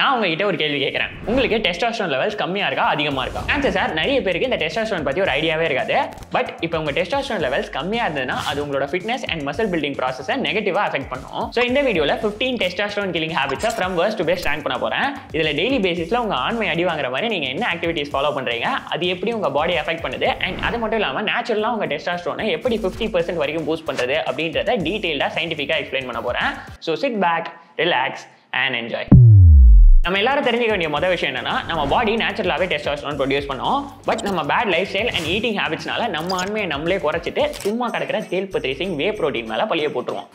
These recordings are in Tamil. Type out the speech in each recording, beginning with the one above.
நான் உங்ககிட்ட ஒரு கேள்வி கேக்குறேன். உங்களுக்கு டெஸ்டாஸ்டரான் லெவல்ஸ் கம்மியா இருக்கா அதிகமா இருக்கா? ஆன்சர் சார், நிறைய பேருக்கு இந்த டெஸ்டாஸ்டரான் பத்தி ஒரு ஐடியாவே இருக்காது. பட் இப்போ உங்க டெஸ்டாஸ்டரான் லெவல்ஸ் கம்மியா இருந்ததுன்னா அது உங்களோட ஃபிட்னஸ் அண்ட் மசில் பில்டிங் ப்ராசஸை நெகட்டிவா அஃபெக்ட் பண்ணும். சோ இந்த வீடியோல 15 testosterone killing habits from worst to best rank பண்ண போறேன். இதுல டெய்லி பேசிஸ்ல உங்க ஆண்மை அடி வாங்குற மாதிரி நீங்க என்ன ஆக்டிவிட்டீஸ் ஃபாலோ பண்றீங்க, அது எப்படி உங்க பாடி அஃபெக்ட் பண்ணுது, அண்ட் அது மட்டும் இல்லாம நேச்சுரலா உங்க டெஸ்டாஸ்டரானை எப்படி 50% வரைக்கும் பூஸ்ட் பண்றது அப்படின்றத டீடைலா சயின்டிஃபிக்கா எக்ஸ்பிளைன் பண்ண போறேன். So sit back, relax and enjoy. நம்ம எல்லாரும் தெரிஞ்சுக்க வேண்டிய முதல் விஷயம் என்னன்னா, நம்ம பாடி நேச்சுரலாகவே டெஸ்டாஸ்டரான் ப்ரொடியூஸ் பண்ணோம். பட் நம்ம bad life style and eating ஹேபிட்ஸ்னால நம்ம ஆண்மையை நம்மளே குறைச்சிட்டு சும்மா கிடக்கிற தேல்பத்ரீசிங் வே ப்ரோட்டீன் மேலே பழிய போட்டுருவோம்.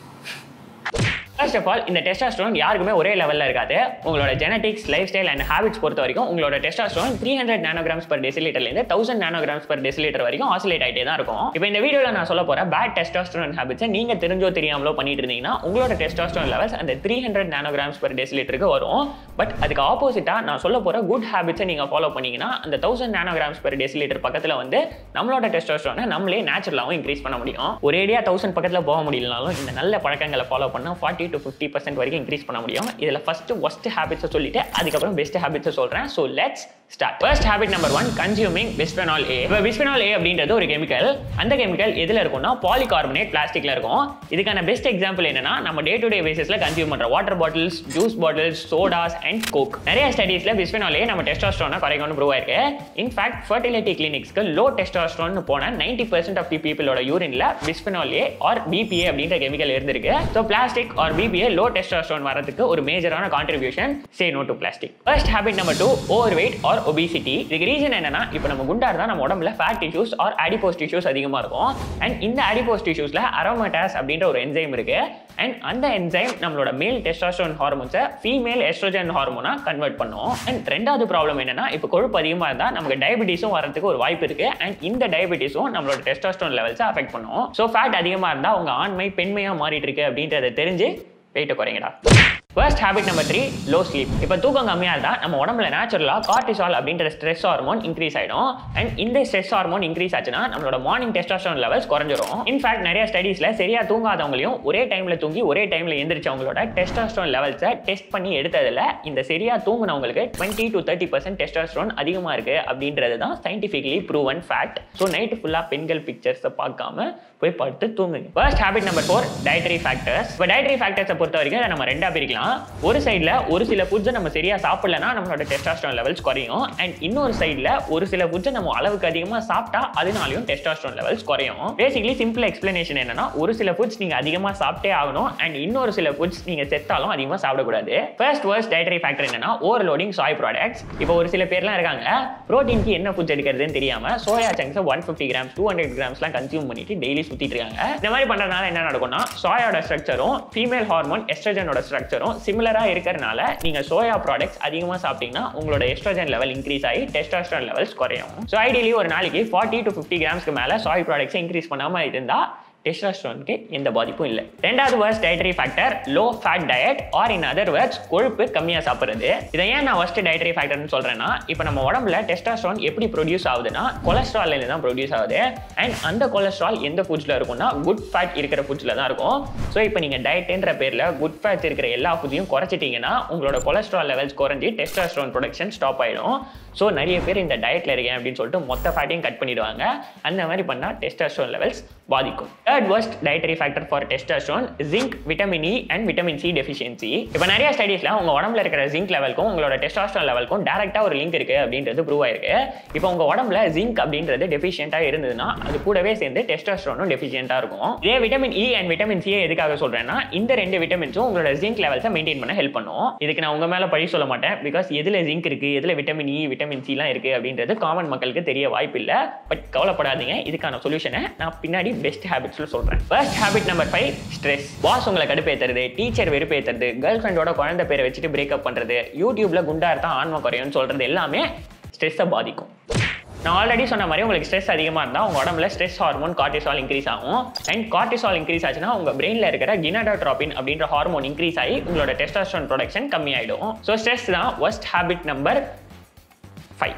ஃபர்ஸ்ட் ஆஃப் ஆல், இந்த டெஸ்டாஸ்டரான் யாருக்குமே ஒரே லெவலில் இருக்காது. உங்களோட genetics, life style and habits பொறுத்த வரைக்கும் உங்களோட டெஸ்டாஸ்டரான் 300 நானோகிராம்ஸ் per deciliterலேருந்து 1000 நானோகிராம்ஸ் per deciliter வரைக்கும் ஆசிலேட் ஆகிட்டே தான் இருக்கும். இப்போ இந்த வீடியோவில் நான் சொல்ல போகிற பேட் டெஸ்டாஸ்டரான் ஹேபிட்ஸை நீங்கள் தெரிஞ்சோ தெரியாமலோ பண்ணிட்டு இருந்தீங்கன்னா உங்களோட டெஸ்டாஸ்டரான் லெவல்ஸ் அந்த 300 நானோகிராம்ஸ் per deciliterக்கு வரும். பட் அதுக்கு ஆப்போசிட்டாக நான் சொல்ல போகிற குட் ஹேபிட்ஸை நீங்கள் ஃபாலோ பண்ணிங்கன்னா அந்த 1000 நானோகிராம்ஸ் per deciliter பக்கத்தில் வந்து நம்மளோட டெஸ்டாஸ்டரானை நம்மளே நேச்சுரலாகவும் இன்க்ரீஸ் பண்ண முடியும். ஒரேடியாக 1000 பக்கத்தில் போக முடியலனாலும் இந்த நல்ல பழக்கங்களை ஃபாலோ பண்ணால் 40 to 50% வரைக்கும் இன்க்ரீஸ் பண்ண முடியும். இதில் ஃபர்ஸ்ட் worst ஹேபிட்ஸை சொல்லிட்டு அதுக்கப்புறம் பெஸ்ட் ஹேபிட்ஸை சொல்கிறேன். So let's start. First habit number 1, consuming bisphenol A. இப்போ பிஸ்பெனால் ஏ அப்படின்றது ஒரு கெமிக்கல். அந்த கெமிக்கல் எதில் இருக்கும்னா பாலிகார்பனேட் பிளாஸ்டிக்ல இருக்கும். இதுக்கான பெஸ்ட் எக்ஸாம்பிள் என்னன்னா நம்ம டே டு டே பேசிஸ்ல கன்சியூம் பண்ணுற water bottles, juice bottles, sodas and Coke. நிறைய ஸ்டடீஸ்ல பிஸ்பெனால் ஏ நம்ம டெஸ்டாஸ்டரானை குறைக்கணும்னு ப்ரூவ் ஆயிருக்கு. இன்ஃபேக்ட் ஃபர்டிலிட்டி கிளினிக்ஸ்க்கு லோ டெஸ்டாஸ்டரான் போன 90% ஆஃப் தி பீப்பிளோட யூரின்ல பிஸ்பெனால் ஏ ஆர் பிபிஏ அப்படின்ற கெமிக்கல் இருந்திருக்கு. So plastic or BPA low testosterone வரதுக்கு ஒரு மேஜரான contribution. say no to plastic. First habit number 2, overweight or obesity. இதுக்கு ரீசன் என்னன்னா, இப்போ நம்ம குண்டா இருந்தா நம்ம உடம்புல fat tissues or adipose tissues அதிகமாக இருக்கும். அண்ட் இந்த அடிபோஸ் டிஷ்யூஸ்ல அரோமேட்டாஸ் அப்படின்ற ஒரு என்சைம் இருக்கு. அண்ட் அந்த என்சைம் நம்மளோட மேல் டெஸ்டாஸ்டரான் ஹார்மோன்ஸை ஃபீமேல் எஸ்ட்ரோஜன் ஹார்மோனா கன்வெர்ட் பண்ணும். அண்ட் ரெண்டாவது ப்ராப்ளம் என்னன்னா, இப்போ கொழுப்பு அதிகமாக இருந்தால் நமக்கு டயபிட்டிஸும் வரதுக்கு ஒரு வாய்ப்பு இருக்கு. அண்ட் இந்த டயபிட்டிஸும் நம்மளோட டெஸ்டாஸ்டரான் லெவல்ஸை அஃபெக்ட் பண்ணும். ஸோ ஃபேட் அதிகமாக இருந்தால் உங்க ஆண்மை பெண்மையா மாறிட்டு இருக்கு அப்படின்றத தெரிஞ்சு வெயிட்டை குறைங்கடா. First habit number 3, low sleep. இப்போ தூக்கம் கம்மியாக இருந்தால் நம்ம உடம்புல நேச்சுரலாக கார்டிசால் அப்படின்ற ஸ்ட்ரெஸ் ஹார்மோன் இன்க்ரீஸ் ஆகிடும். அண்ட் இந்த ஸ்ட்ரெஸ் ஹார்மோன் இன்க்ரீஸ் ஆச்சுன்னா நம்மளோட மார்னிங் டெஸ்டாஸ்டரான் லெவல்ஸ் குறைஞ்சிரும். இன்ஃபேக்ட் நிறைய ஸ்டடீஸில் சரியாக தூங்காதவங்களையும் ஒரே டைமில் தூங்கி ஒரே டைமில் எந்திரிச்சவங்களோட டெஸ்டாஸ்டரான் லெவல்ஸை டெஸ்ட் பண்ணி எடுத்ததில் இந்த சரியாக தூங்கினவங்களுக்கு 20 to 30% டெஸ்டாஸ்டரான் அதிகமாக இருக்குது அப்படின்றது தான் scientifically proven fact. So night ஃபுல்லாக பெண்கள் பிக்சர்ஸை பார்க்காம போய் பார்த்து தூங்குங்க. First habit number 4, dietary factors. இப்போ டயட்டரி ஃபேக்டர்ஸை பொறுத்த வரைக்கும் நம்ம ரெண்டாக பிரிக்கலாம். ஒரு சைடுல ஒரு சில ஃபுட்ஸை நம்ம சரியா சாப்பிடலனா நம்மளோட டெஸ்டாஸ்டரான் லெவல்ஸ் குறையும். அண்ட் இன்னொரு சைடுல ஒரு சில ஃபுட்ஸை நம்ம அளவுக்கு அதிகமாக சாப்பிட்டா அதனாலயும் டெஸ்டாஸ்டரான் லெவல்ஸ் குறையும். பேசிக்கலி சிம்பிள் எக்ஸ்பிளனேஷன் என்னன்னா, ஒரு சில ஃபுட்ஸ் நீங்க அதிகமா சாப்பிட்டே ஆகணும். அண்ட் இன்னொரு சில ஃபுட்ஸ் நீங்க செத்தாலும் அதிகமாக சாப்பிடக்கூடாது. ஃபர்ஸ்ட் வர்ஸ்ட் டயட்டரி ஃபேக்டர் என்னன்னா, ஓவர்லோடிங் சாய் ப்ராடக்ட்ஸ். இப்போ ஒரு சில பேர்லாம் இருக்காங்க ப்ரோட்டீனுக்கு என்ன ஃபுட்ஸ் எடுக்கிறதுன்னு தெரியாம சோயா சங்க்ஸை 150 grams 200 grams கன்சியூம் பண்ணிட்டு டெய்லி சுத்திட்டு இருக்காங்க. இந்த மாதிரி பண்றதுனால என்ன நடக்கும்னா, சோயாவோட ஸ்ட்ரக்சரும் ஃபீமேல் ஹார்மோன் எஸ்ட்ரஜனோட ஸ்ட்ரக்சரும் சிமிலரா இருக்கிறதுனால நீங்க சோயா ப்ராடக்ட்ஸ் அதிகமாக சாப்பிட்டீங்கன்னா உங்களோட எஸ்ட்ரோஜன் லெவல் இன்க்ரீஸ் ஆகி டெஸ்டாஸ்டரான் லெவல்ஸ் குறையும். ஸோ ஐடியலி ஒரு நாளைக்கு 40 to 50 grams மேலே சோயா ப்ராடக்ட்ஸ் இன்க்ரீஸ் பண்ணாமல் இருந்தால் டெஸ்டாஸ்டரானுக்கு எந்த பாதிப்பும் இல்லை. ரெண்டாவது worst dietary factor, low fat diet or in other words கொழுப்பு கம்மியாக சாப்பிட்றது. இதை ஏன் நான் ஃபர்ஸ்ட் டயட்டரி ஃபேக்டர்னு சொல்கிறேன்னா, இப்போ நம்ம உடம்புல டெஸ்டாஸ்டரான் எப்படி ப்ரொடியூஸ் ஆகுதுன்னா கொலஸ்ட்ரால்ல தான் ப்ரொடியூஸ் ஆகுது. அண்ட் அந்த கொலஸ்ட்ரால் எந்த ஃபுட்ஸில் இருக்கும்னா குட் ஃபேட் இருக்கிற ஃபுட்ஸில் தான் இருக்கும். ஸோ இப்போ நீங்கள் டயட்டுன்ற பேரில் குட் ஃபேட்ஸ் இருக்கிற எல்லா ஃபுட்டையும் குறைச்சிட்டிங்கன்னா உங்களோட கொலஸ்ட்ரால் லெவல்ஸ் குறைஞ்சி டெஸ்டாஸ்டரான் ப்ரொடக்ஷன் ஸ்டாப் ஆகிடும். ஸோ நிறைய பேர் இந்த டயட்டில் இருக்கேன் அப்படின்னு சொல்லிட்டு மொத்த ஃபேட்டையும் கட் பண்ணிடுவாங்க. அந்த மாதிரி பண்ணால் டெஸ்டாஸ்டரான் லெவல்ஸ் பாதிக்கும். Third worst dietary factor for testosterone, zinc, vitamin E and vitamin C deficiency. இப்போ நிறைய ஸ்டடீஸ்ல உங்க உடம்புல இருக்கிற ஜிங்க் லெவலுக்கும் உங்களோட டெஸ்டாஸ்டரான் லெவலுக்கும் டேரக்டா ஒரு லிங்க் இருக்கு அப்படின்றது ப்ரூவ் ஆயிருக்கு. இப்போ உங்க உடம்புல ஜிங்க் அப்படின்றது டெஃபிஷியன்டா இருந்ததுன்னா அது கூடவே சேர்ந்து டெஸ்டாஸ்டரானும் டெஃபிஷியன்டா இருக்கும். இதே vitamin E and vitamin C எதுக்காக சொல்றேன்னா, இந்த ரெண்டு விட்டமின்ஸும் உங்களோட ஜிங்க் லெவல்ஸை மெயின்டைன் பண்ண ஹெல்ப் பண்ணும். இதுக்கு நான் உங்க மேல பழி சொல்ல மாட்டேன். பிகாஸ் எதுல ஜிங்க் இருக்கு, எதுல விட்டமின் இ விட்டமின் சி எல்லாம் இருக்கு அப்படின்றது காமன் மக்களுக்கு தெரிய வாய்ப்பு இல்லை. பட் கவலைப்படாதீங்க, இதுக்கான சொல்யூஷனை நான் பின்னாடி பெஸ்ட் ஹேபிட் சொல்றேன். First habit number 5, stress. Boss உங்களை கடுப்பேத்துறது, டீச்சர் வெறுப்பேத்துறது, கேர்ள் ஃப்ரெண்டோட குழந்தை பேரை வச்சுட்டு பிரேக்அப் பண்றது, யூடியூப்ல குண்டா இருந்தா ஆன்மை குறையும்னு சொல்றது எல்லாமே ஸ்ட்ரெஸ்ஸை பாதிக்கும். நான் ஆல்ரெடி சொன்ன மாதிரி உங்களுக்கு ஸ்ட்ரெஸ் அதிகமாக இருந்தால் உங்கள் உடம்புல ஸ்ட்ரெஸ் ஹார்மோன் கார்டிசால் இன்க்ரீஸ் ஆகும். அண்ட் கார்டிசால் இன்க்ரீஸ் ஆச்சுன்னா உங்கள் பிரெயினில் இருக்கிற கினடோட்ரோபின் அப்படின்ற ஹார்மோன் இன்க்ரீஸ் ஆகி உங்களோட டெஸ்டாஸ்டரான் ப்ரொடக்ஷன் கம்மியாயிடும். ஸோ ஸ்ட்ரெஸ் தான் first habit number 5.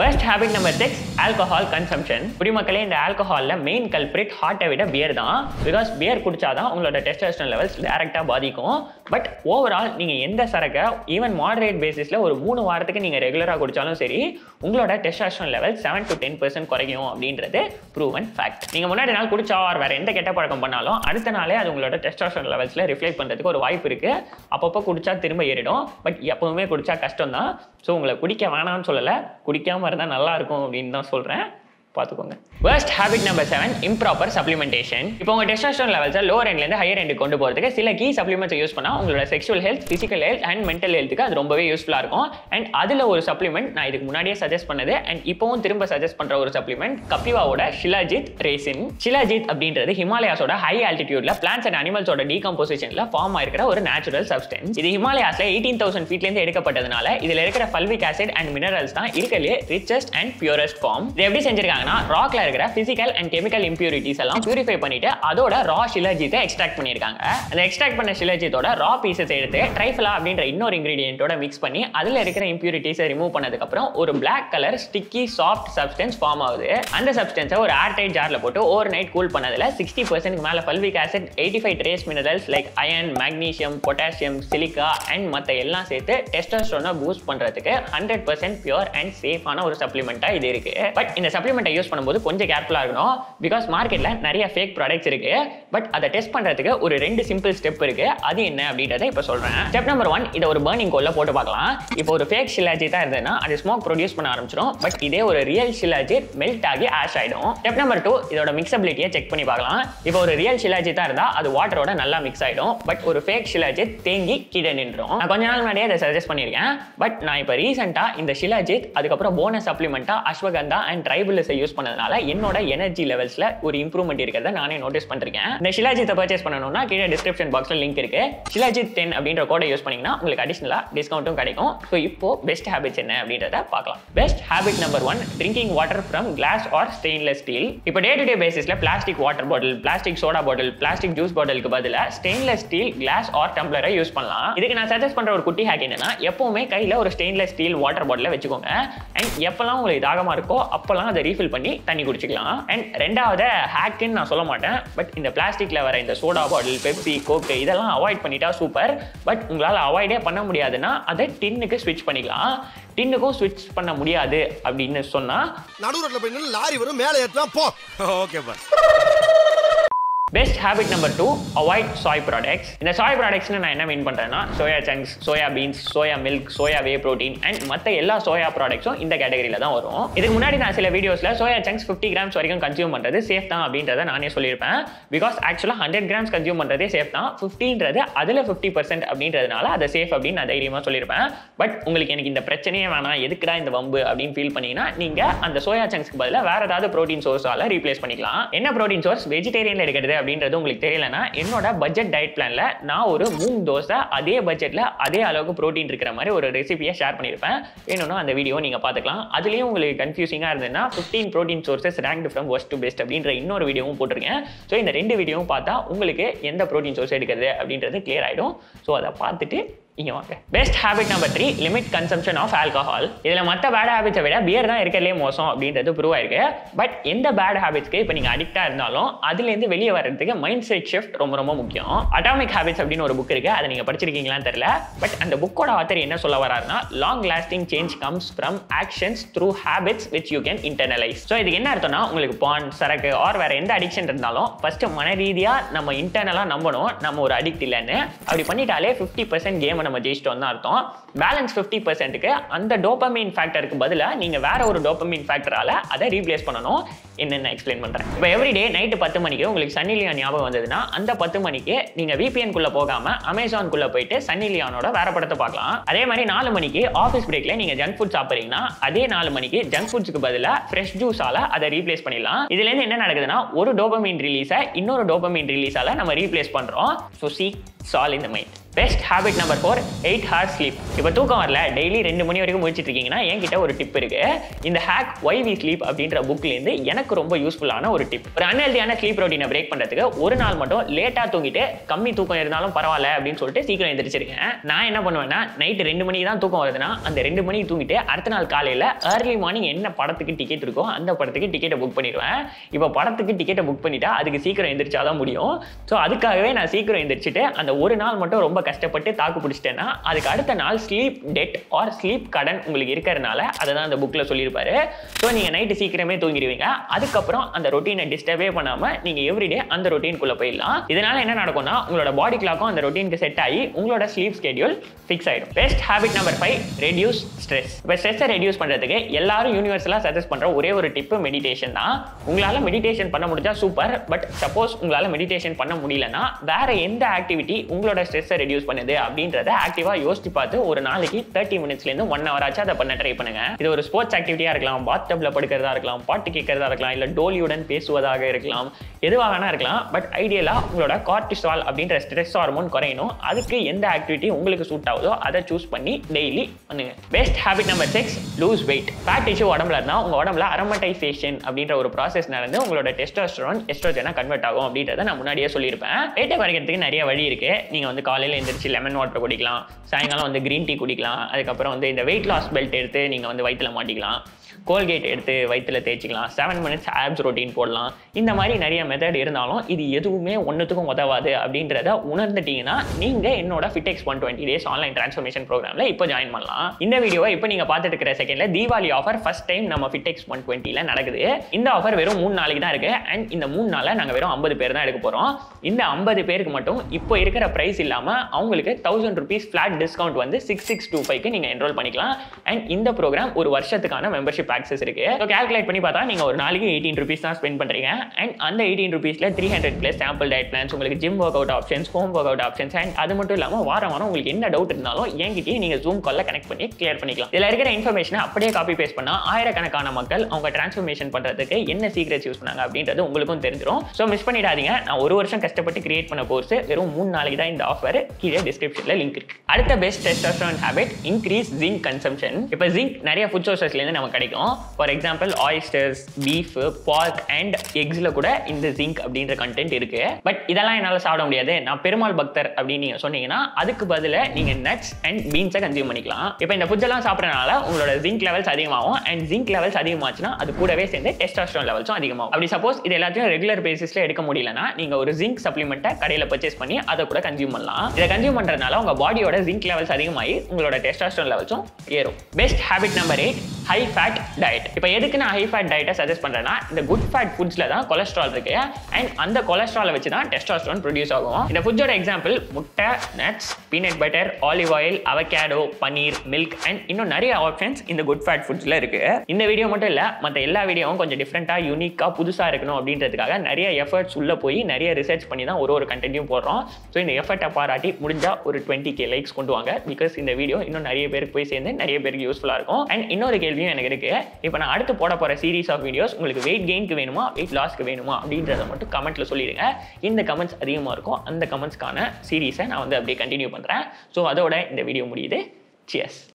Worst habit number 6, alcohol consumption. புரிமக்களே இந்த alcoholல main culprit hot விட beer தான். Because beer குடிச்சாதான் உங்களோட testosterone levels டைரக்டா பாதிக்கும். But overall நீங்க எந்த சரக்க even moderate basisல ஒரு 3 வாரத்துக்கு நீங்க ரெகுலரா குடிச்சாலும் சரி உங்களோட testosterone levels 7 to 10% குறையும் அப்படின்றது proven fact. நீங்க முன்னாடி நாள் குடிச்சா வேற எந்த கெட்ட பழக்கம் பண்ணாலும் அடுத்த நாளே அது உங்களோட testosterone levelsல ரிஃப்ளெக்ட் பண்றதுக்கு ஒரு வாய்ப்பு இருக்கு. அப்பப்போ குடிச்சா திரும்ப ஏறிடும். பட் எப்பவுமே குடிச்சா கஷ்டம்தான். சோ உங்களை குடிக்க வேணாம்னு சொல்லல. குடிக்காம இருந்தா நல்லா இருக்கும் அப்படினு தான் சொல்றேன். பாத்துக்கோங்க. Worst habit number 7, improper supplementation. இப்போ உங்க testosterone levels lower end ல இருந்து higher end கொண்டு போறதுக்கு சில key supplements யூஸ் பண்ணா உங்களோட sexual health, physical health and mental health-க்கு அது ரொம்பவே யூஸ்ஃபுல்லா இருக்கும். And அதுல ஒரு supplement நான் இதுக்கு முன்னாடியே சஜஸ்ட் பண்ணது and இப்போவும் திரும்ப சஜஸ்ட் பண்ற ஒரு supplement கப்பிவாவோட Shilajit resin. Shilajit அப்படின்றது ஹிமாலயாஸோட high altitude-ல plants and animals-ஓட decomposition-ல form ஆயிருக்கிற ஒரு natural substance. இது ஹிமாலயாஸ்ல 18000 feet-ல இருந்து எடுக்கப்பட்டதனால இதுல இருக்கிற fulvic acid and minerals தான் இருக்கலயே richest and purest form. இது எப்படி செஞ்சிருக்காங்க ராக்ல இருக்கிற physical and chemical impurities எல்லாம் purify பண்ணிட்டு அதோட raw Shilajit-ஐ extract பண்ணிருக்காங்க. அந்த extract பண்ண Shilajit-ஓட raw pieces எடுத்து trifala அப்படிங்கற இன்னொரு ingredient-ஓட mix பண்ணி அதுல இருக்கிற impurities-ஐ remove பண்ணதுக்கு அப்புறம் ஒரு black color sticky soft substance form ஆகுது. அந்த substance-ஐ ஒரு airtight jar-ல போட்டு overnight cool பண்ணதுல 60% மேல fulvic acid, 85 trace minerals like iron, magnesium, potassium, silica and மத்த எல்லாம் சேர்த்து testosterone-ஐ boost பண்றதுக்கு 100% pure and safe ஆன ஒரு supplement-ஆ இது இருக்கு. பட் இந்த supplement-ஐ யூஸ் பண்ணும்போது கொஞ்சம் கேர்ஃபுல்லா இருக்கணும். बिकॉज மார்க்கெட்ல நிறைய ஃபேக் ப்ராடக்ட்ஸ் இருக்கு. பட் அத டெஸ்ட் பண்றதுக்கு ஒரு 2 சிம்பிள் ஸ்டெப் இருக்கு. அது என்ன அப்படிங்கறதை இப்ப சொல்றேன். ஸ்டெப் நம்பர் 1, இத ஒரு burning coal-ல போட்டு பார்க்கலாம். இப்போ ஒரு ஃபேக் Shilajit-ஆ இருந்தனா அது ஸ்மோக் ப்ரொடியூஸ் பண்ண ஆரம்பிச்சிடும். பட் இதே ஒரு ரியல் Shilajit மெல்ட் ஆகி ஆஷ் ஆயிடும். ஸ்டெப் நம்பர் 2, இதோட மிக்ஸபிலிட்டியை செக் பண்ணி பார்க்கலாம். இப்போ ஒரு ரியல் Shilajit-ஆ இருந்தா அது வாட்டரோட நல்லா மிக்ஸ் ஆயிடும். பட் ஒரு ஃபேக் Shilajit தேங்கி கீழ நின்றும். நான் கொஞ்ச நாள் முன்னாடியே இத சஜஸ்ட் பண்ணிருக்கேன். பட் நான் இப்ப ரீசன்ட்டா இந்த Shilajit அதுக்கு அப்புறம் போனஸ் சப்ளிமெண்டா Ashwagandha and tribal-ஐ யூஸ் பண்ணதனால என்னோட எனர்ஜி லெவல்ஸ்ல ஒரு இம்ப்ரூவ்மென்ட் இருக்கிறத நானே நோட்டீஸ் பண்ணிருக்கேன். இந்த Shilajit-ஐ பர்ச்சேஸ் பண்ணனும்னா கீழ டிஸ்கிரிப்ஷன் பாக்ஸ்ல லிங்க் இருக்கு. Shilajit 10 அப்படிங்கற கோடை யூஸ் பண்ணீங்கன்னா உங்களுக்கு அடிஷனலா டிஸ்கவுண்டும் கிடைக்கும். சோ இப்போ பெஸ்ட் ஹாபிட்ஸ் என்ன அப்படிங்கறத பார்க்கலாம். Best habit number 1, drinking water from glass or stainless steel. இப்போ டே டு டே பேசிஸ்ல plastic water bottle, plastic soda bottle, plastic juice பாட்டிலுக்கு பதிலா ஸ்டெயின்லெஸ் ஸ்டீல் கிளாஸ் ஆர் டம்ளரை யூஸ் பண்ணலாம். இதுக்கு நான் சஜஸ்ட் பண்ற ஒரு குட்டி ஹேக் என்னன்னா எப்பவுமே கையில ஒரு ஸ்டெயின்லெஸ் ஸ்டீல் வாட்டர் பாட்டிலை வெச்சுக்கோங்க. அண்ட் எப்பலாம் உங்களுக்கு தாகமா இருக்கோ அப்பலாம் அதை ரீஃபில் பண்ணி தண்ணி குடிச்சிக்கலாம். அண்ட் ரெண்டாவது ஹேக்குன்னு நான் சொல்ல மாட்டேன். பட் இந்த பிளாஸ்டிக்ல வர இந்த சோடா பாட்டில், பெப்சி, கோக் இதெல்லாம் அவாய்ட் பண்ணிட்டா சூப்பர். பட் உங்களால் அவாய்டே பண்ண முடியாதுன்னா அதை டின்னுக்கு ஸ்விட்ச் பண்ணிக்கலாம். டின்னுக்கும் ஸ்விட்ச் பண்ண முடியாது அப்படின்னு சொன்னா நடுவுல போய் நின்னு லாரி வரும் மேலே ஏத்தலாம் போ. ஓகே பா. Best habit number 2, avoid soy products. இந்த சோய் ப்ராடக்ட்ஸ்னு நான் என்ன மீன் பண்றேன்னா soya chunks, soya beans, soya milk, soya whey protein and மற்ற எல்லா சோயா ப்ராடக்ட்ஸும் இந்த கேட்டகரியில தான் வரும். இதுக்கு முன்னாடி நான் சில வீடியோஸ்ல சோயா சங்க்ஸ் 50 கிராம்ஸ் வரைக்கும் கன்சியூம் பண்றது சேஃப் தான் அப்படின்றத நானே சொல்லியிருப்பேன். பிகாஸ் ஆக்சுவலா 100 கிராம்ஸ் கன்சியூம் பண்றதே சேஃப் தான். 50ன்றது அதுல 50% அப்படின்றதுனால அதை சேஃப் அப்படின்னு நான் தைரியமா சொல்லியிருப்பேன். பட் உங்களுக்கு எனக்கு இந்த பிரச்சனையே வேணாம், எதுக்குடா இந்த வம்பு அப்படின்னு ஃபீல் பண்ணீங்கன்னா நீங்க அந்த சோயா சங்க்ஸ்க்கு பதிலாக வேற ஏதாவது ப்ரோட்டீன் சோர்ஸால ரீப்ளேஸ் பண்ணிக்கலாம். என்ன ப்ரோட்டீன் சோர்ஸ் வெஜிடேரியன்ல எடுக்கிறது அப்படின்றது உங்களுக்கு தெரியலனா என்னோட பட்ஜெட் டயட் பிளான்ல நான் ஒரு மூணு தோசை அதே பட்ஜெட்ல அதே அளவுக்கு புரோட்டீன் இருக்கிற மாதிரி ஒரு ரெசிபியை ஷேர் பண்ணிருப்பேன். வேணும்னா அந்த வீடியோ நீங்க பார்த்துக்கலாம். அதுலயும் உங்களுக்கு கன்ஃபியூசிங்கா இருந்ததுன்னா 15 protein sources ranked from worst to best அப்படின்ற இன்னொரு வீடியோவும் போட்டுருக்கேன். சோ இந்த ரெண்டு வீடியோவும் பார்த்தா உங்களுக்கு எந்த புரோட்டீன் சோர்ஸ் எடுக்கிறது அப்படின்றது கிளியர் ஆயிடும். சோ அதை பார்த்துட்டு இங்க வாங்க. Best habit number 3, limit consumption of alcohol. இதுல மற்ற பேட் ஹேபிட்ஸை விட பியர் தான் இருக்கலே மோசம் அப்படின்றது ப்ரூவ் ஆயிருக்கு. பட் எந்த பேட் ஹேபிட்ஸ்க்கு இப்போ நீங்க அடிக்டா இருந்தாலும் அதுலேருந்து வெளியே வர்றதுக்கு மைண்ட் செட் ஷிஃப்ட் ரொம்ப ரொம்ப முக்கியம். அட்டாமிக் ஹேபிட்ஸ் அப்படின்னு ஒரு புக் இருக்கு. அதை நீங்க படிச்சிருக்கீங்களான்னு தெரியல. பட் அந்த புக்கோட ஆத்தர் என்ன சொல்ல வராருன்னா long lasting change comes from actions through habits which you can internalise. So இதுக்கு என்ன அர்த்தம்னா உங்களுக்கு பான், சரக்கு ஆர் வேற எந்த அடிக்ஷன் இருந்தாலும் ஃபர்ஸ்ட் மன ரீதியா நம்ம இன்டர்னலாக நம்பணும் நம்ம ஒரு அடிக்ட் இல்லைன்னு. அப்படி பண்ணிட்டாலே 50% கேம் நம்ம ஜெயிச்சிட்டோம் தான் அர்த்தம். பேலன்ஸ் 50%க்கு அந்த டோபமைன் ஃபேக்டருக்கு பதிலா நீங்க வேற ஒரு டோபமைன் ஃபேக்டரால அதை ரீப்ளேஸ் பண்ணணும். என்னென்ன எக்ஸ்பிளைன் பண்றேன். இப்போ எவ்ரிடே நைட்டு 10 மணிக்கு உங்களுக்கு சன்னி லியோன் ஞாபகம் வந்ததுன்னா அந்த 10 மணிக்கு நீங்க VPN-குள்ள போகாம அமேசான்குள்ள போயிட்டு சன்னி லியோனோட வேற படத்தை பார்க்கலாம். அதே மாதிரி 4 மணிக்கு ஆஃபீஸ் பிரேக்ல நீங்க ஜங்க் ஃபுட் சாப்பிட்றீங்கன்னா அதே 4 மணிக்கு ஜங்க் ஃபுட்ஸ்க்கு பதிலா ஃப்ரெஷ் ஜூஸால அதை ரீப்ளேஸ் பண்ணிடலாம். இதுல இருந்து என்ன நடக்குதுன்னா ஒரு டோபமைன் ரிலீஸை இன்னொரு டோபமைன் ரிலீஸால நம்ம ரீப்ளேஸ் பண்றோம். ஸோ சீக் சால் in the mind. Best habit number 4, 8 hours sleep. இப்போ தூக்கம் வரல, டெய்லி 2 மணி வரைக்கும் முழிச்சிட்டு இருக்கீங்கன்னா என்கிட்ட ஒரு டிப் இருக்கு. இந்த ஹேக் Why We Sleep அப்படின்ற புக்லேருந்து எனக்கு ரொம்ப யூஸ்ஃபுல்லான ஒரு டிப். ஒரு அன்ஹெல்தியான ஸ்லீப் ரொட்டீனை பிரேக் பண்ணுறதுக்கு ஒரு நாள் மட்டும் லேட்டாக தூங்கிட்டு கம்மி தூக்கம் இருந்தாலும் பரவாயில்ல அப்படின்னு சொல்லிட்டு சீக்கிரம் எழுந்திரிச்சிருக்கேன். நான் என்ன பண்ணுவேன்னா, நைட்டு 2 மணிக்கு தான் தூக்கம் வருதுன்னா அந்த 2 மணிக்கு தூங்கிட்டு அடுத்த நாள் காலையில் ஏர்லி மார்னிங் என்ன படத்துக்கு டிக்கெட் இருக்கோ அந்த படத்துக்கு டிக்கெட்டை புக் பண்ணிடுவேன். இப்போ படத்துக்கு டிக்கெட்டை புக் பண்ணிட்டா அதுக்கு சீக்கிரம் எழுந்திரிச்சாதான் முடியும். ஸோ அதுக்காகவே நான் சீக்கிரம் எழுந்திரிச்சிட்டு அந்த ஒரு நாள் மட்டும் ரொம்ப கஷ்டப்பட்டு தாக்கு பிடிச்சிட்டேன்னா அதுக்கு அடுத்த நாள் ஸ்லீப் டெட் ஆர் ஸ்லீப் கடன் உங்களுக்கு இருக்கிறதுனால அதை தான் அந்த புக்கில் சொல்லியிருப்பாரு. ஸோ நீங்கள் நைட்டு சீக்கிரமே தூங்கிடுவீங்க. அதுக்கப்புறம் அந்த ரொட்டீனை டிஸ்டர்பே பண்ணாமல் நீங்கள் எவ்ரிடே அந்த ரொட்டீனுக்குள்ளே போயிடலாம். இதனால் என்ன நடக்கும்னா உங்களோட பாடி கிளாக்கும் அந்த ரொட்டீனுக்கு செட் ஆகி உங்களோட ஸ்லீப் ஸ்கெடியூல் ஃபிக்ஸ் ஆகிடும். Best habit number 5, reduce stress. இப்போ ஸ்ட்ரெஸ்ஸை ரெடியூஸ் பண்ணுறதுக்கு எல்லாரும் யூனிவர்சலாக சஜஸ்ட் பண்ணுற ஒரே ஒரு டிப்பு மெடிடேஷன் தான். உங்களால் மெடிடேஷன் பண்ண முடிஞ்சால் சூப்பர். பட் சப்போஸ் உங்களால் மெடிடேஷன் பண்ண முடியலன்னா வேறு எந்த ஆக்டிவிட்டி உங்களோட ஸ்ட்ரெஸ்ஸை ரெடியூஸ் பண்ணுது அப்படின்றத ஆக்டிவா யோசிச்சு பார்த்து ஒரு நாளைக்கு 30 மினிட்ஸ்லேருந்து 1 hour ஆச்சு அதை பண்ண ட்ரை பண்ணுங்க. இது ஒரு ஸ்போர்ட்ஸ் ஆக்டிவிட்டியாக இருக்கலாம், பாத்டப்ல படுக்கிறதா இருக்கலாம், பாட்டு கேட்கறதா இருக்கலாம், இல்லை டோலியுடன் பேசுவதாக இருக்கலாம், எதுவாக வேணா இருக்கலாம். பட் ஐடியலாக உங்களோட கார்டிசால் அப்படின்ற ஸ்ட்ரெஸ் ஹார்மோன் குறையணும். அதுக்கு எந்த ஆக்டிவிட்டி உங்களுக்கு சூட் ஆகுதோ அதை சூஸ் பண்ணி டெய்லி பண்ணுங்க. Best habit number 6, lose weight. Fat tissue உடம்புல இருந்தால் உங்க உடம்புல அரோமடைசேஷன் அப்படின்ற ஒரு ப்ராசஸ் நடந்து உங்களோட டெஸ்டோஸ்டெரான் எஸ்ட்ரோஜனா கன்வெர்ட் ஆகும் அப்படின்றத நான் முன்னாடியே சொல்லியிருப்பேன். வெயிட்டை குறைக்கிறதுக்கு நிறைய வழி இருக்கு. நீங்க வந்து காலையில் எந்திரிச்சு லெமன் வாட்டர் குடிக்கலாம், சாயங்காலம் வந்து கிரீன் டீ குடிக்கலாம், அதுக்கப்புறம் வந்து இந்த வெயிட் லாஸ் பெல்ட் எடுத்து நீங்கள் வந்து வயிற்றுல மாட்டிக்கலாம், கோல்கேட் எடுத்து வயிற்றுல தேய்ச்சிக்கலாம், 7 minutes ஆப்ஸ் ரொட்டீன் போடலாம். இந்த மாதிரி நிறைய மெத்தட் இருந்தாலும் இது எதுவுமே ஒன்றுத்துக்கும் உதவாது அப்படின்றத உணர்ந்துட்டீங்கன்னா நீங்கள் என்னோட FitX120 டேஸ் ஆன்லைன் டிரான்ஸ்ஃபர்மேஷன் ப்ரோக்ராமில் இப்போ ஜாயின் பண்ணலாம். இந்த வீடியோவை இப்போ நீங்கள் பார்த்துட்டு இருக்கிற செகண்டில் தீபாவளி ஆஃபர் ஃபர்ஸ்ட் டைம் நம்ம FitX120ல நடக்குது. இந்த ஆஃபர் வெறும் 3 நாளைக்கு தான் இருக்குது. அண்ட் இந்த 3 நாளில் நாங்கள் வெறும் 50 பேர் தான் எடுக்க போகிறோம். இந்த 50 பேருக்கு மட்டும் இப்போ இருக்கிற ப்ரைஸ் இல்லாமல் அவங்களுக்கு 1000 rupees ஃப்ளாட் டிஸ்கவுண்ட் வந்து 6625க்கு நீங்கள் என்ரோல் பண்ணிக்கலாம். அண்ட் இந்த ப்ரோக்ராம் ஒரு வருஷத்துக்கான மெம்பர்ஷிப் ஆக்சஸ் இருக்கு. ஸோ கேல்குலேட் பண்ணி பார்த்தா நீங்கள் ஒரு நாளைக்கு 18 rupees தான் ஸ்பெண்ட் பண்ணுறீங்க. அண்ட் அந்த 18 rupeesல 300+ சாம்பிள் டயட் பிளான்ஸ், உங்களுக்கு gym workout options, home workout options, and அது மட்டும் இல்லாமல் வாரம் உங்களுக்கு என்ன டவுட் இருந்தாலும் என்கிட்டயே நீங்கள் ஜூம் காலில் கனெக்ட் பண்ணி கிளியர் பண்ணிக்கலாம். இதில் இருக்கிற இன்ஃபர்மேஷனை அப்படியே காப்பி பேஸ்ட் பண்ணால் ஆயிரக்கணக்கான மக்கள் அவங்க டிரான்ஸ்ஃபர்மேஷன் பண்ணுறதுக்கு என்ன சீக்ரெட்ஸ் யூஸ் பண்ணாங்க அப்படின்றது உங்களுக்கும் தெரிஞ்சிடும். ஸோ மிஸ் பண்ணிடாதீங்க. நான் ஒரு வருஷம் கஷ்டப்பட்டு கிரியேட் பண்ண கோர்ஸ் வெறும் 3 நாளைக்கு தான் இந்த ஆஃபர். கீழே டிஸ்கிரிப்ஷன்ல லிங்க் இருக்கு. அடுத்த best testosterone habit, increase zinc consumption. இப்போ ஜிங்க் நிறைய ஃபுட் சோர்சஸ்ல இருந்து நமக்கு கிடைக்கும். For example oysters, beef, pork and எக்ஸ்ல கூட இந்த ஜிங்க் அப்படின்ற கண்டென்ட் இருக்கு. பட் இதெல்லாம் என்னால் சாப்பிட முடியாது, நான் பெருமாள் பக்தர் அப்படின்னு நீங்க சொன்னீங்கன்னா அதுக்கு பதில நீங்க நட்ஸ் அண்ட் பீன்ஸை கன்சியூம் பண்ணிக்கலாம். இப்போ இந்த ஃபுட்ஸெல்லாம் சாப்பிட்றதுனால உங்களோட ஜிங்க் லெவல்ஸ் அதிகமாகும். அண்ட் ஜிங்க் லெவல்ஸ் அதிகமாச்சுன்னா அது கூடவே சேர்ந்து டெஸ்டோஸ்டெரான் லெவல்ஸும் அதிகமாகும். அப்படி சப்போஸ் இது எல்லாத்தையும் ரெகுலர் பேசிஸ்ல எடுக்க முடியலன்னா நீங்க ஒரு ஜிங்க் சப்ளிமெண்ட்டை கடையில் பர்ச்சேஸ் பண்ணி அதை கூட கன்சியூம் பண்ணலாம். இதை கன்சியூம் பண்றதுனால உங்க பாடியோட ஜிங்க் லெவல்ஸ் அதிகமாகி உங்களோட டெஸ்டாஸ்டரான் லெவல்ஸும் ஏறும். Best habit number 8, high fat diet. இப்போ எதுக்கு நான் ஹை ஃபேட் டயட்டை சஜஸ்ட் பண்ணுறேன்னா, இந்த குட் ஃபேட் ஃபுட்ஸில் தான் கொலஸ்ட்ரால் இருக்கு. அண்ட் அந்த கொலஸ்ட்ராலை வச்சு தான் டெஸ்டாஸ்டரான் ப்ரொடியூஸ் ஆகும். இந்த ஃபுட்ஸோட எக்ஸாம்பிள் முட்டை, nuts, peanut butter, olive oil, avocado, paneer, milk and இன்னும் நிறைய ஆப்ஷன்ஸ் இந்த குட் ஃபேட் ஃபுட்ஸில் இருக்கு. இந்த வீடியோ மட்டும் இல்லை, மற்ற எல்லா வீடியோவும் கொஞ்சம் டிஃப்ரெண்ட்டாக, யூனிக்காக, புதுசாக இருக்கணும் அப்படின்றதுக்காக நிறைய எஃபர்ட்ஸ் உள்ளே போய் நிறைய ரிசர்ச் பண்ணி தான் ஒரு கண்டென்ட்டையும் போடுறோம். ஸோ இந்த எஃபர்ட்டை பாராட்டி முடிஞ்சால் ஒரு 20k லைக்ஸ் கொண்டு வாங்க. பிகாஸ் இந்த வீடியோ இன்னும் நிறைய பேருக்கு போய் சேர்ந்து நிறைய பேருக்கு யூஸ்ஃபுல்லாக இருக்கும். அண்ட் இன்னொரு கேள்வியும் எனக்கு இருக்கு. இப்போ நான் அடுத்து போட போகிற சீரிஸ் ஆஃப் வீடியோஸ் உங்களுக்கு வெயிட் கெயினுக்கு வேணுமா, வெயிட் லாஸ்க்கு வேணுமா அப்படின்றத மட்டும் கமெண்ட்டில் சொல்லிடுங்க. இந்த கமெண்ட்ஸ் அதிகமாக இருக்கும். அந்த கமெண்ட்ஸ்க்கான சீரீஸை நான் வந்து அப்படியே கண்டினியூ பண்ணுறேன். ஸோ அதோட இந்த வீடியோ முடியுது. சியர்ஸ்.